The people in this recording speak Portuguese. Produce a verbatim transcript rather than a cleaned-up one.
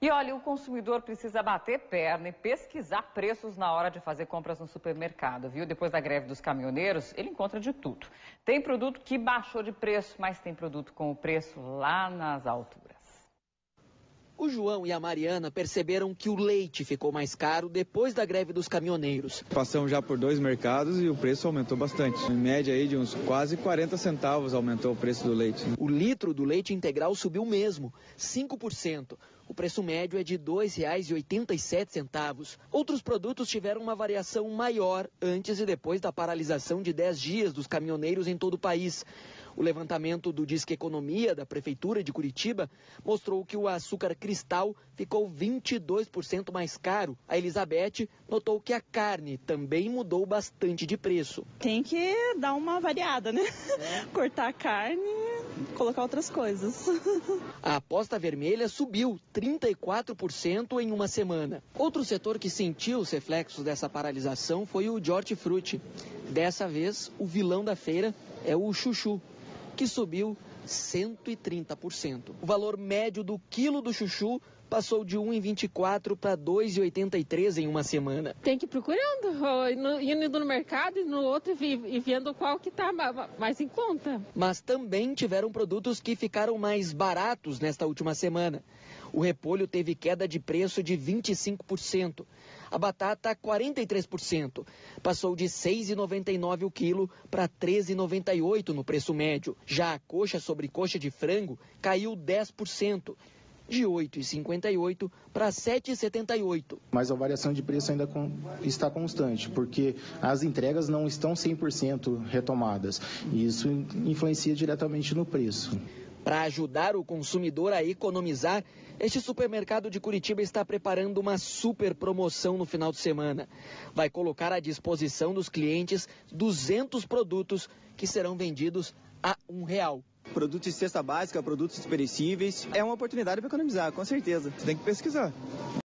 E olha, o consumidor precisa bater perna e pesquisar preços na hora de fazer compras no supermercado, viu? Depois da greve dos caminhoneiros, ele encontra de tudo. Tem produto que baixou de preço, mas tem produto com o preço lá nas alturas. O João e a Mariana perceberam que o leite ficou mais caro depois da greve dos caminhoneiros. Passamos já por dois mercados e o preço aumentou bastante. Em média aí de uns quase quarenta centavos aumentou o preço do leite. O litro do leite integral subiu mesmo, cinco por cento. O preço médio é de dois reais e oitenta e sete centavos. Outros produtos tiveram uma variação maior antes e depois da paralisação de dez dias dos caminhoneiros em todo o país. O levantamento do Disque Economia da Prefeitura de Curitiba mostrou que o açúcar cristal ficou vinte e dois por cento mais caro. A Elizabeth notou que a carne também mudou bastante de preço. Tem que dar uma variada, né? É. Cortar a carne e colocar outras coisas. A aposta vermelha subiu trinta e quatro por cento em uma semana. Outro setor que sentiu os reflexos dessa paralisação foi o de hortifruti. Dessa vez, o vilão da feira é o chuchu, que subiu cento e trinta por cento. O valor médio do quilo do chuchu passou de um real e vinte e quatro centavos para dois reais e oitenta e três centavos em uma semana. Tem que ir procurando, indo no mercado e no outro e vendo qual que está mais em conta. Mas também tiveram produtos que ficaram mais baratos nesta última semana. O repolho teve queda de preço de vinte e cinco por cento. A batata, quarenta e três por cento. Passou de seis reais e noventa e nove centavos o quilo para treze reais e noventa e oito centavos no preço médio. Já a coxa sobre coxa de frango caiu dez por cento. De oito reais e cinquenta e oito centavos para sete reais e setenta e oito centavos. Mas a variação de preço ainda com, está constante, porque as entregas não estão cem por cento retomadas. E isso influencia diretamente no preço. Para ajudar o consumidor a economizar, este supermercado de Curitiba está preparando uma super promoção no final de semana. Vai colocar à disposição dos clientes duzentos produtos que serão vendidos a um real. Produtos de cesta básica, produtos perecíveis, é uma oportunidade para economizar, com certeza. Você tem que pesquisar.